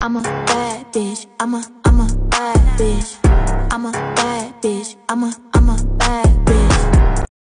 I'm a bad bitch. I'm a bad bitch. I'm a bad bitch. I'm a bad bitch.